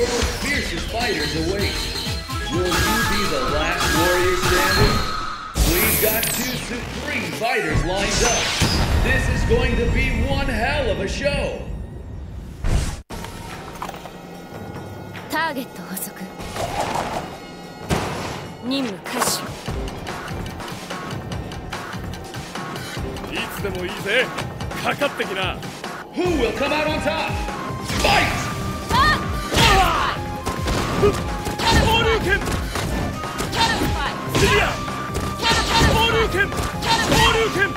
world's fiercest fighters await. Will you be the last warrior standing? We've got two supreme fighters lined up. This is going to be one hell of a show. Target 捕捉。任務開始。いつでもいいぜ。かかってきな。Who will come out on top? Fight! Adoken! Lilia! Adoken! Adoken!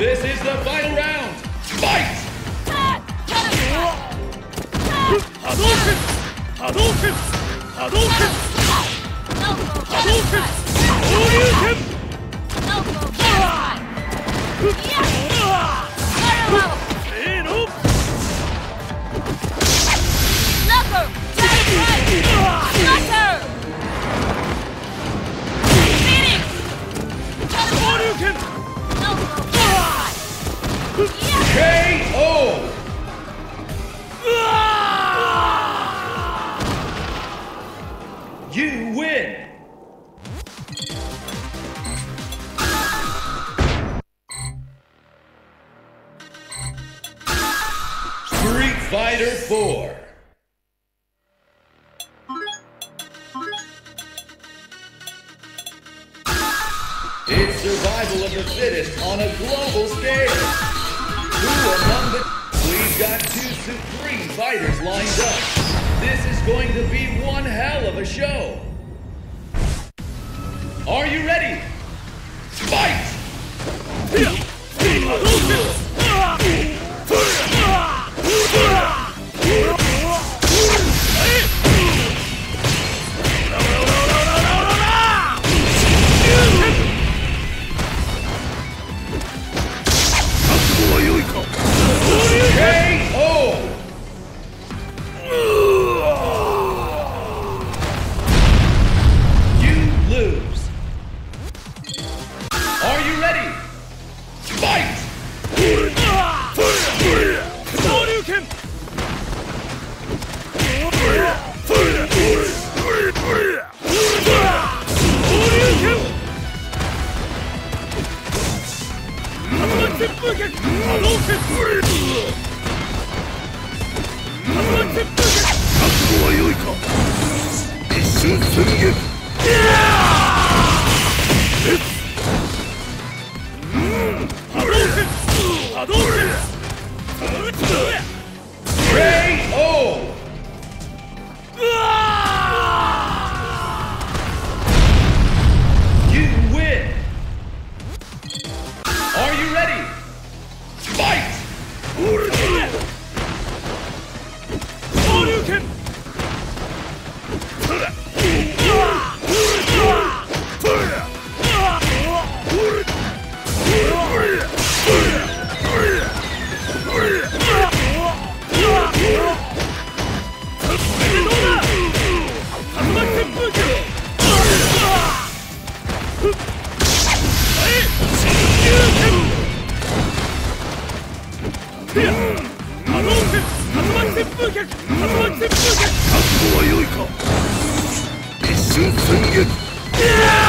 This is the final round. Fight! Adoken! Adoken! Adoken! Adoken! Adoken! KO! You win! Street Fighter 4. It's survival of the fittest on a global scale. We've got two supreme fighters lined up. This is going to be one hell of a show. Are you ready? Fight! Yeah!